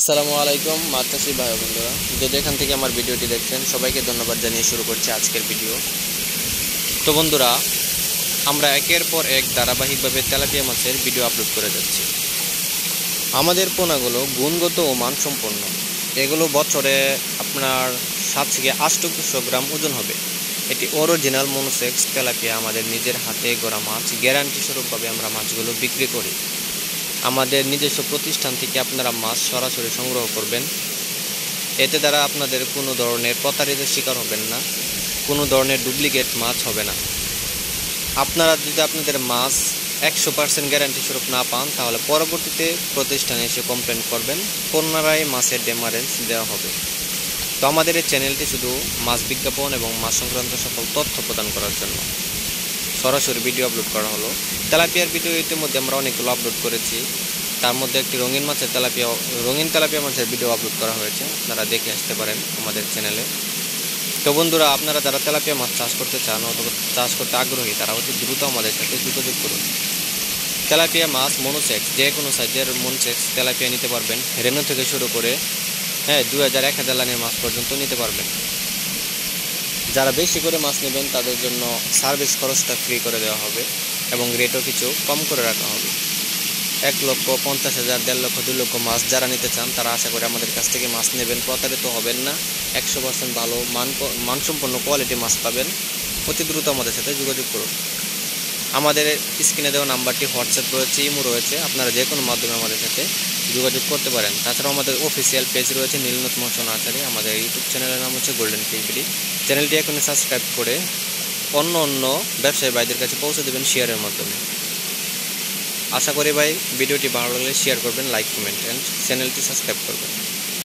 আসসালামুআলাইকুম মাতৃশ্রী ভাই বন্ধুরা, যে যেখান থেকে আমার ভিডিওটি দেখছেন সবাইকে ধন্যবাদ জানিয়ে শুরু করছি আজকের ভিডিও। তো বন্ধুরা, আমরা একের পর এক ধারাবাহিকভাবে তেলাপিয়া মাছের ভিডিও আপলোড করে যাচ্ছি। আমাদের পোনাগুলো গুণগত ও মানসম্পন্ন, এগুলো বছরে আপনার 7 থেকে 800 গ্রাম ওজন হবে। এটি অরিজিনাল মনসেক্স তেলাপিয়া, আমাদের নিজের হাতে গড়া মাছ, গ্যারান্টি স্বরূপভাবে আমরা মাছগুলো বিক্রি করি। আমাদের নিজস্ব প্রতিষ্ঠান থেকে আপনারা মাছ সরাসরি সংগ্রহ করবেন, এতে দ্বারা আপনাদের কোনো ধরনের প্রতারিতের শিকার হবেন না, কোনো ধরনের ডুপ্লিকেট মাছ হবে না। আপনারা যদি আপনাদের মাছ 100% গ্যারান্টি স্বরূপ না পান, তাহলে পরবর্তীতে প্রতিষ্ঠানে এসে কমপ্লেন করবেন, পুনরায় মাছের ডেমারেন্স দেওয়া হবে। তো আমাদের এই চ্যানেলটি শুধু মাছ বিজ্ঞাপন এবং মাছ সংক্রান্ত সকল তথ্য প্রদান করার জন্য সরাসরি ভিডিও আপলোড করা হলো। তেলাপিয়ার ভিডিও ইতিমধ্যে আমরা অনেকগুলো আপলোড করেছি, তার মধ্যে একটি রঙিন তেলাপিয়া মাছের ভিডিও আপলোড করা হয়েছে, আপনারা দেখে আসতে পারেন আমাদের চ্যানেলে। তো বন্ধুরা, আপনারা যারা তেলাপিয়া মাছ চাষ করতে চান অথবা চাষ করতে আগ্রহী, তারা অতি দ্রুত আমাদের সাথে যোগাযোগ করুন। তেলাপিয়া মাছ মনসেক্স, যে কোনো সাইজের মনসেক্স তেলাপিয়া নিতে পারবেন, রেনু থেকে শুরু করে 2000-1000 লাইনের মাছ পর্যন্ত নিতে পারবেন। যারা বেশি করে মাছ নেবেন তাদের জন্য সার্ভিস খরচটা ফ্রি করে দেওয়া হবে এবং রেটও কিছু কম করে রাখা হবে। 1,50,000, 1,50,000, 2,00,000 মাছ যারা নিতে চান, তারা আশা করে আমাদের কাছ থেকে মাছ নেবেন, প্রতারিত হবেন না, 100% ভালো মানসম্পন্ন কোয়ালিটি মাছ পাবেন। অতি দ্রুত আমাদের সাথে যোগাযোগ করুন। আমাদের স্ক্রিনে দেওয়া নাম্বারটি হোয়াটসঅ্যাপ রয়েছে, ইমো রয়েছে, আপনারা যে কোনো মাধ্যমে আমাদের সাথে যোগাযোগ করতে পারেন। তাছাড়াও আমাদের অফিসিয়াল পেজ রয়েছে নীলনদ মোহন আচারে, আমাদের ইউটিউব চ্যানেলের নাম হচ্ছে গোল্ডেন ফিশ BD। চ্যানেলটি এখন সাবস্ক্রাইব করে অন্য ব্যবসায়ী ভাইদের কাছে পৌঁছে দেবেন শেয়ারের মাধ্যমে। আশা করি ভাই ভিডিওটি ভালো লাগলে শেয়ার করবেন, লাইক, কমেন্ট অ্যান্ড চ্যানেলটি সাবস্ক্রাইব করবেন।